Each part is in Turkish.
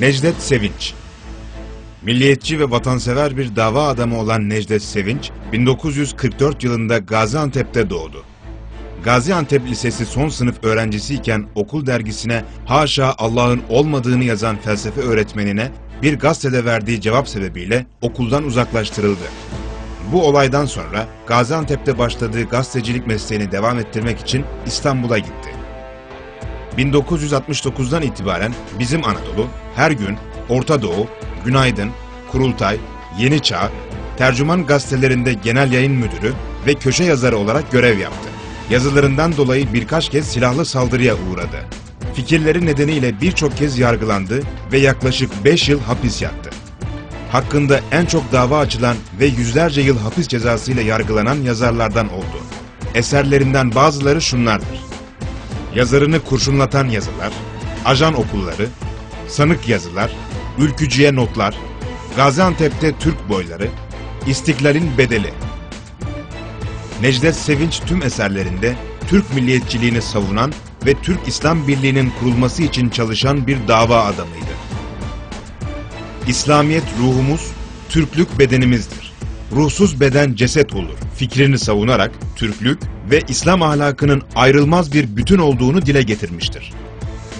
Necdet Sevinç. Milliyetçi ve vatansever bir dava adamı olan Necdet Sevinç, 1944 yılında Gaziantep'te doğdu. Gaziantep Lisesi son sınıf öğrencisiyken okul dergisine haşa Allah'ın olmadığını yazan felsefe öğretmenine bir gazetede verdiği cevap sebebiyle okuldan uzaklaştırıldı. Bu olaydan sonra Gaziantep'te başladığı gazetecilik mesleğini devam ettirmek için İstanbul'a gitti. 1969'dan itibaren Bizim Anadolu, Her Gün, Orta Doğu, Günaydın, Kurultay, Yeni Çağ, Tercüman gazetelerinde genel yayın müdürü ve köşe yazarı olarak görev yaptı. Yazılarından dolayı birkaç kez silahlı saldırıya uğradı. Fikirleri nedeniyle birçok kez yargılandı ve yaklaşık 5 yıl hapis yattı. Hakkında en çok dava açılan ve yüzlerce yıl hapis cezasıyla yargılanan yazarlardan oldu. Eserlerinden bazıları şunlardır: yazarını kurşunlatan yazılar, ajan okulları, sanık yazılar, ülkücüye notlar, Gaziantep'te Türk boyları, İstiklal'in bedeli. Necdet Sevinç tüm eserlerinde Türk milliyetçiliğini savunan ve Türkistan Birliği'nin kurulması için çalışan bir dava adamıydı. İslamiyet ruhumuz, Türklük bedenimizdir. Ruhsuz beden ceset olur fikrini savunarak Türklük ve İslam ahlakının ayrılmaz bir bütün olduğunu dile getirmiştir.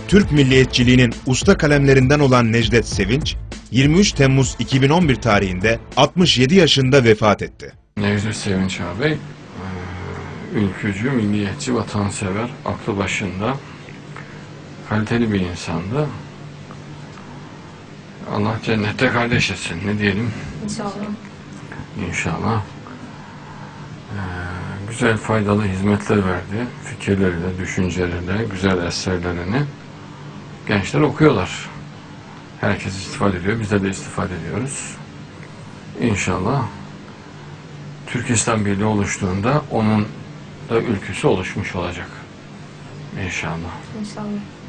Türk milliyetçiliğinin usta kalemlerinden olan Necdet Sevinç, 23 Temmuz 2011 tarihinde 67 yaşında vefat etti. Necdet Sevinç ağabey, ülkücü, milliyetçi, vatansever, aklı başında, kaliteli bir insandı. Allah cennette kardeş etsin, ne diyelim? İnşallah. İnşallah. Güzel, faydalı hizmetler verdi. Fikirleriyle, düşünceleriyle, güzel eserlerini gençler okuyorlar. Herkes istifade ediyor, bizler de istifade ediyoruz. İnşallah Türkistan Birliği oluştuğunda onun da ülküsü oluşmuş olacak. İnşallah. İnşallah.